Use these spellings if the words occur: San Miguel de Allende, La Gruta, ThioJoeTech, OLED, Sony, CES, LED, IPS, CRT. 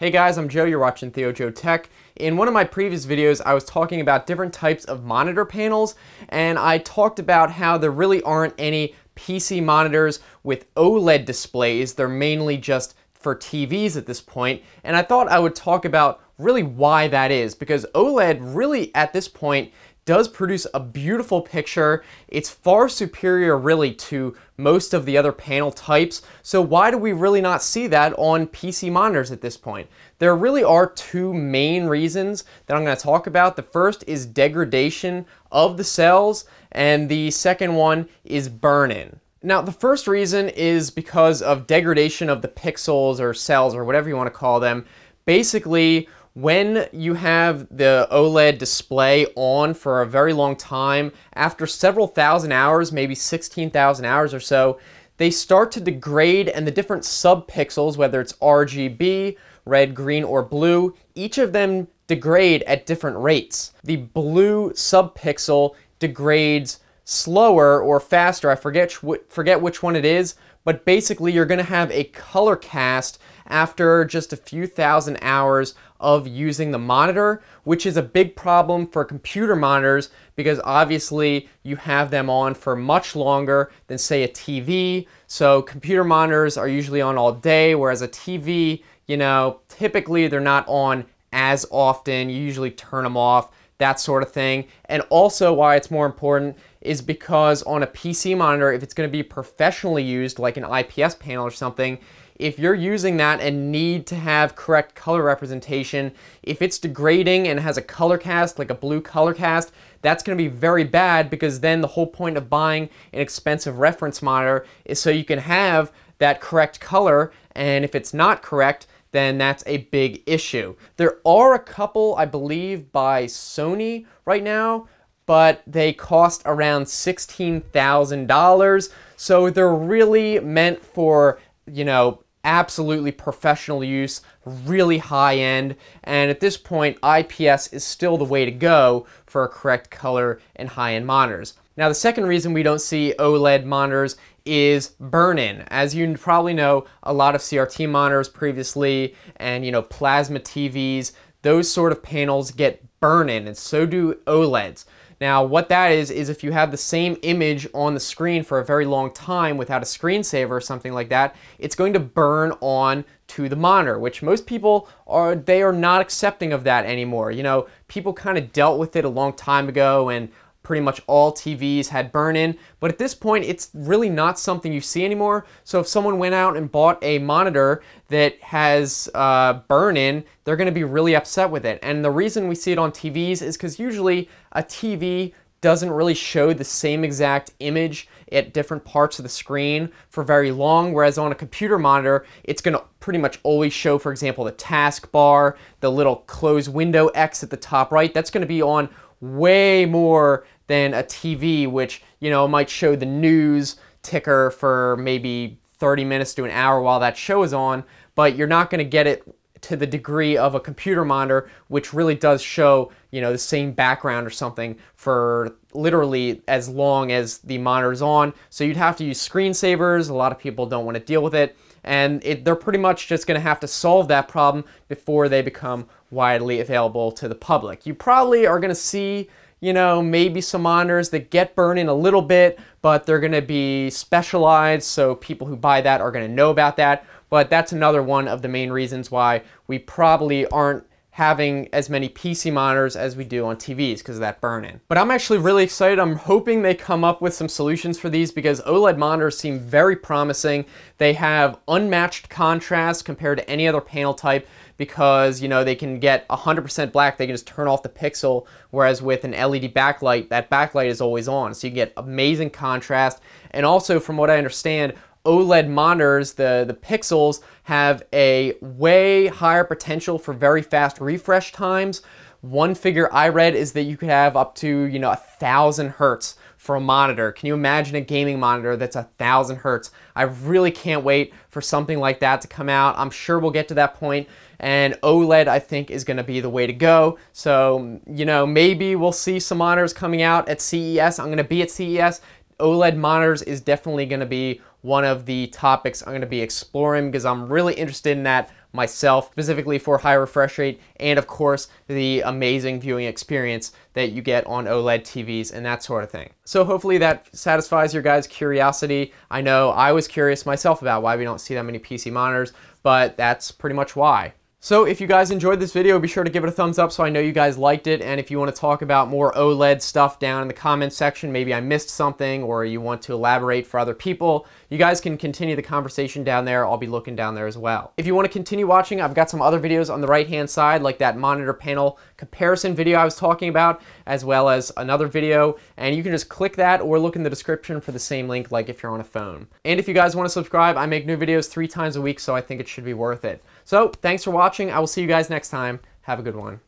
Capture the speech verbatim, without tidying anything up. Hey guys, I'm Joe, you're watching ThioJoeTech. In one of my previous videos, I was talking about different types of monitor panels, and I talked about how there really aren't any P C monitors with OLED displays. They're mainly just for T Vs at this point, and I thought I would talk about really why that is, because OLED really, at this point, does produce a beautiful picture. It's far superior really to most of the other panel types. So why do we really not see that on P C monitors at this point? There really are two main reasons that I'm going to talk about. The first is degradation of the cells, and the second one is burn-in. Now, the first reason is because of degradation of the pixels or cells or whatever you want to call them. Basically, when you have the OLED display on for a very long time, after several thousand hours, maybe sixteen thousand hours or so, they start to degrade, and the different subpixels, whether it's R G B, red, green, or blue, each of them degrade at different rates. The blue subpixel degrades slower or faster, I forget, forget which one it is, but basically you're going to have a color cast after just a few thousand hours of using the monitor, which is a big problem for computer monitors because obviously you have them on for much longer than say a T V. So computer monitors are usually on all day, whereas a T V, you know, typically they're not on as often. You usually turn them off, that sort of thing. And also why it's more important is because on a P C monitor, if it's going to be professionally used, like an I P S panel or something, if you're using that and need to have correct color representation, if it's degrading and has a color cast, like a blue color cast, that's going to be very bad, because then the whole point of buying an expensive reference monitor is so you can have that correct color, and if it's not correct, then that's a big issue. There are a couple, I believe, by Sony right now, but they cost around sixteen thousand dollars, so they're really meant for, you know, absolutely professional use, really high end, and at this point, I P S is still the way to go for correct color and high end monitors. Now, the second reason we don't see OLED monitors is burn-in. As you probably know, a lot of C R T monitors previously, and you know, plasma T Vs, those sort of panels get burn-in, and so do OLEDs. Now, what that is, is if you have the same image on the screen for a very long time without a screensaver or something like that, it's going to burn on to the monitor, which most people are, they are not accepting of that anymore. You know, people kind of dealt with it a long time ago, and pretty much all T Vs had burn-in, but at this point, it's really not something you see anymore. So if someone went out and bought a monitor that has uh, burn-in, they're gonna be really upset with it. And the reason we see it on T Vs is because usually a T V doesn't really show the same exact image at different parts of the screen for very long, whereas on a computer monitor, it's gonna pretty much always show, for example, the taskbar, the little close window X at the top right. That's gonna be on way more than a T V, which, you know, might show the news ticker for maybe thirty minutes to an hour while that show is on, but you're not going to get it to the degree of a computer monitor, which really does show, you know, the same background or something for literally as long as the monitor's on. So you'd have to use screensavers. A lot of people don't want to deal with it, and it, they're pretty much just going to have to solve that problem before they become widely available to the public. You probably are going to see, you know, maybe some monitors that get burn-in a little bit, but they're going to be specialized, so people who buy that are going to know about that. But that's another one of the main reasons why we probably aren't having as many P C monitors as we do on T Vs, because of that burn-in. But I'm actually really excited. I'm hoping they come up with some solutions for these, because OLED monitors seem very promising. They have unmatched contrast compared to any other panel type, because, you know, they can get one hundred percent black, they can just turn off the pixel, whereas with an L E D backlight, that backlight is always on, so you get amazing contrast. And also, from what I understand, OLED monitors, the, the pixels have a way higher potential for very fast refresh times. One figure I read is that you could have up to, you know, a thousand hertz for a monitor. Can you imagine a gaming monitor that's a thousand hertz? I really can't wait for something like that to come out. I'm sure we'll get to that point, and OLED, I think, is gonna be the way to go. So, you know, maybe we'll see some monitors coming out at C E S. I'm gonna be at C E S. OLED monitors is definitely gonna be one of the topics I'm gonna be exploring, because I'm really interested in that. myself, specifically for high refresh rate and of course the amazing viewing experience that you get on OLED T Vs and that sort of thing. So hopefully that satisfies your guys' curiosity. I know I was curious myself about why we don't see that many P C monitors, but that's pretty much why. So if you guys enjoyed this video, be sure to give it a thumbs up so I know you guys liked it. And if you want to talk about more OLED stuff down in the comments section, maybe I missed something or you want to elaborate for other people, you guys can continue the conversation down there. I'll be looking down there as well. If you want to continue watching, I've got some other videos on the right-hand side, like that monitor panel comparison video I was talking about, as well as another video. And you can just click that or look in the description for the same link, like if you're on a phone. And if you guys want to subscribe, I make new videos three times a week, so I think it should be worth it. So thanks for watching. I will see you guys next time. Have a good one.